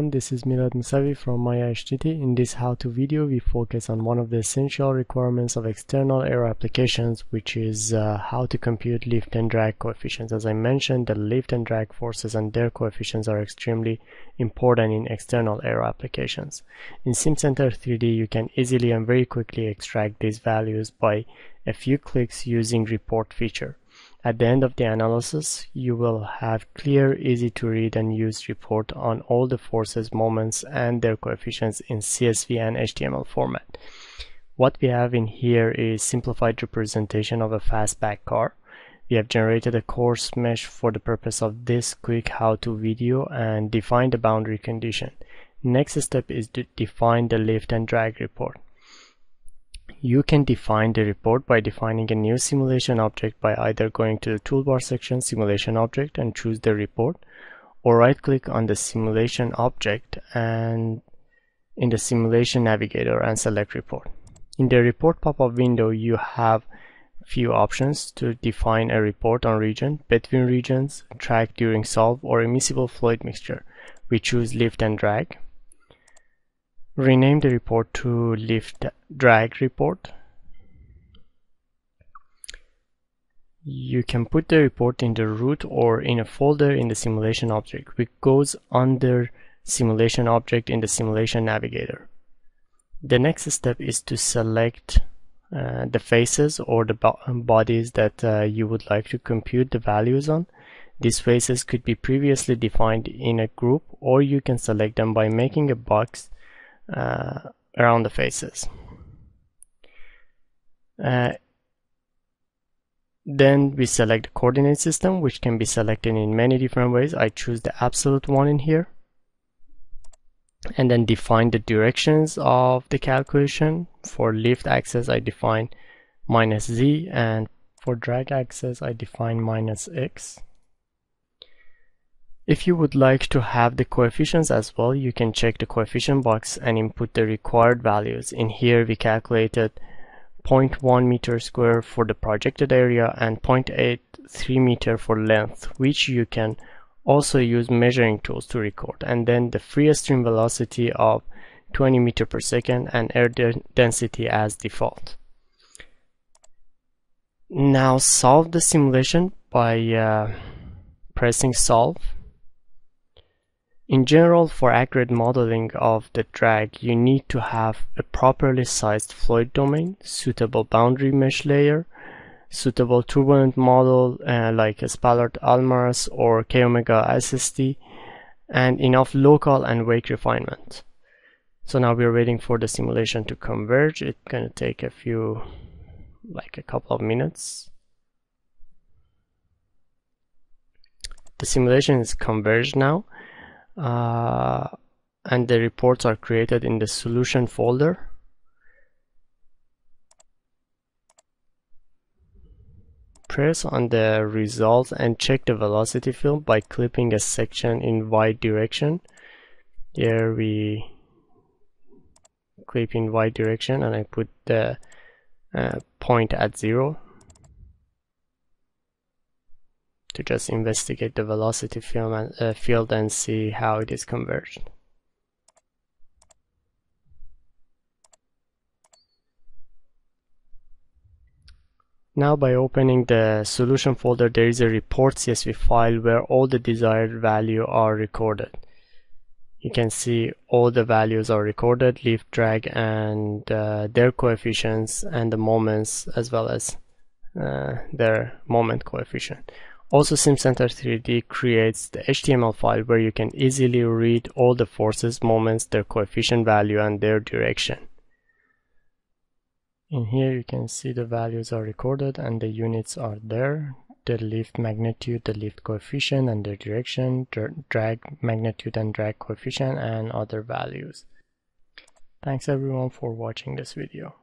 everyone, this is Milad Musavi from Maya HTT. In this how-to video, we focus on one of the essential requirements of external air applications, which is how to compute lift and drag coefficients. As I mentioned, the lift and drag forces and their coefficients are extremely important in external air applications. In Simcenter 3D, you can easily and very quickly extract these values by a few clicks using report feature. At the end of the analysis, you will have clear, easy to read and use report on all the forces, moments and their coefficients in CSV and HTML format. What we have in here is simplified representation of a fastback car. We have generated a coarse mesh for the purpose of this quick how-to video and defined the boundary condition. Next step is to define the lift and drag report. You can define the report by defining a new simulation object by either going to the toolbar section, simulation object, and choose the report, or right click on the simulation object and in the simulation navigator and select report. In the report pop-up window, you have few options to define a report on region, between regions, track during solve, or immiscible fluid mixture. We choose lift and drag. Rename the report to lift drag report. You can put the report in the root or in a folder in the simulation object, which goes under simulation object in the simulation navigator. The next step is to select the faces or the bodies that you would like to compute the values on. These faces could be previously defined in a group, or you can select them by making a box around the faces. Then we select the coordinate system, which can be selected in many different ways. I choose the absolute one in here, and then define the directions of the calculation. For lift axis, I define -z, and for drag axis, I define -x. If you would like to have the coefficients as well, you can check the coefficient box and input the required values. In here, we calculated 0.1 meter square for the projected area and 0.83 meter for length, which you can also use measuring tools to record. And then the free stream velocity of 20 meter per second and air density as default. Now solve the simulation by pressing solve. In general, for accurate modeling of the drag, you need to have a properly sized fluid domain, suitable boundary mesh layer, suitable turbulent model like a Spalart-Allmaras or k-omega SST, and enough local and wake refinement. So now we're waiting for the simulation to converge. It's going to take a few, like a couple of minutes. The simulation is converged now. And the reports are created in the solution folder. Press on the results and check the velocity field by clipping a section in Y direction. Here we clip in Y direction and I put the point at 0 to just investigate the velocity field and see how it is converged. Now by opening the solution folder, there is a report CSV file where all the desired value are recorded. You can see all the values are recorded, lift, drag and their coefficients and the moments, as well as their moment coefficient. Also, Simcenter 3D creates the HTML file where you can easily read all the forces, moments, their coefficient value and their direction. In here you can see the values are recorded and the units are there. The lift magnitude, the lift coefficient and their direction, drag magnitude and drag coefficient and other values. Thanks everyone for watching this video.